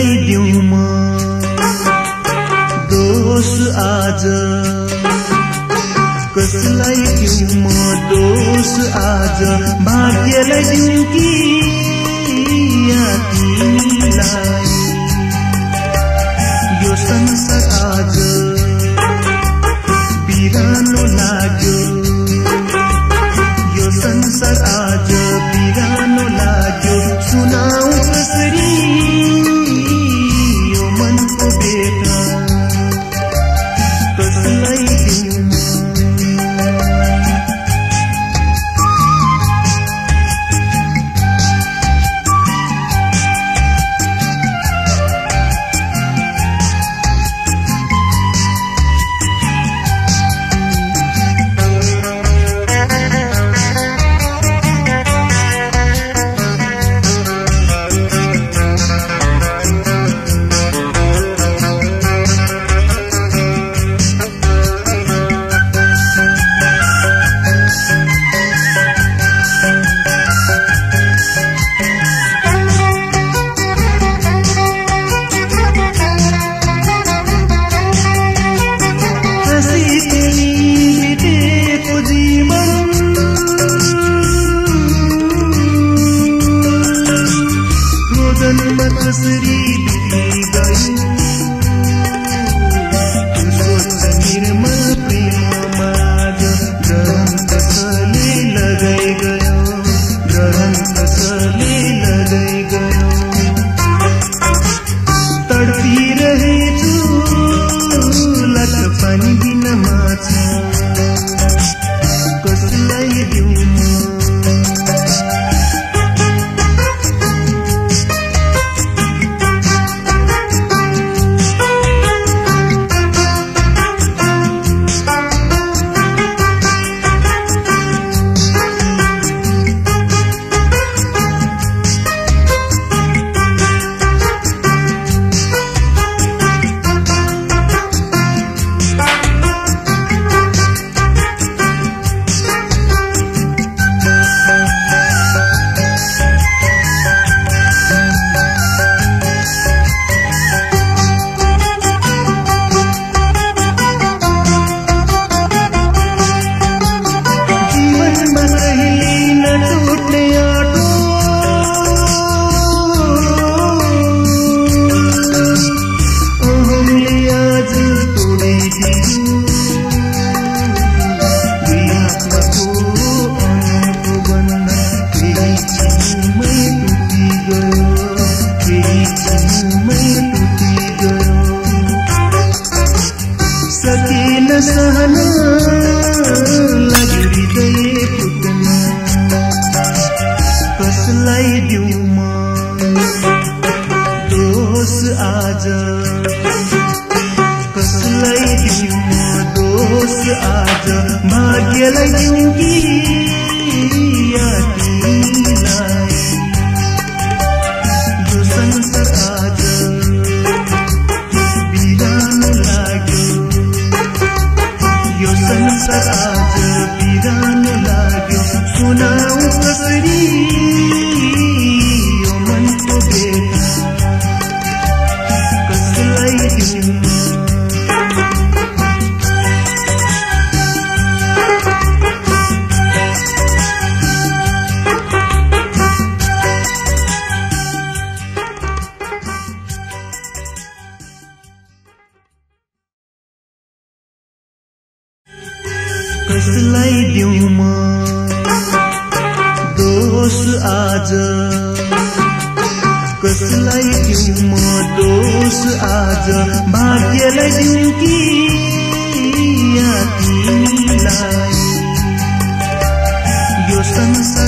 Kaslai diu ma doos aaja, kaslai diu ma doos aaja, bhagyalai diu kiya timilai, yo sansar aaja birano lagyo, yo sansar aaja birano lagyo, sunau kasri सहना लगी हृदय पुग्न कसलाई दिउ मा दोष आज, कसलाई दिउ मा दोष आज, भाग्यलाई दिउ किया तिमीलाई, यो संसार आज बिरान लाग्यो, यो संसार आज बिरानो लाग्यो, सुनाऊ कसरी यो मनको बेला कसलाई दिउ मा। Kaslai diu ma doos aaja, kaslai diu ma doos aaja, bhagyalai diu kiya Yo